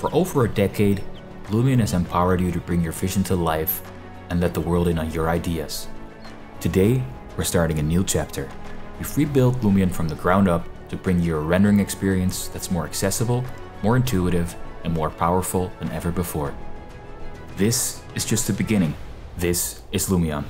For over a decade, Lumion has empowered you to bring your vision to life and let the world in on your ideas. Today, we're starting a new chapter. We've rebuilt Lumion from the ground up to bring you a rendering experience that's more accessible, more intuitive, and more powerful than ever before. This is just the beginning. This is Lumion.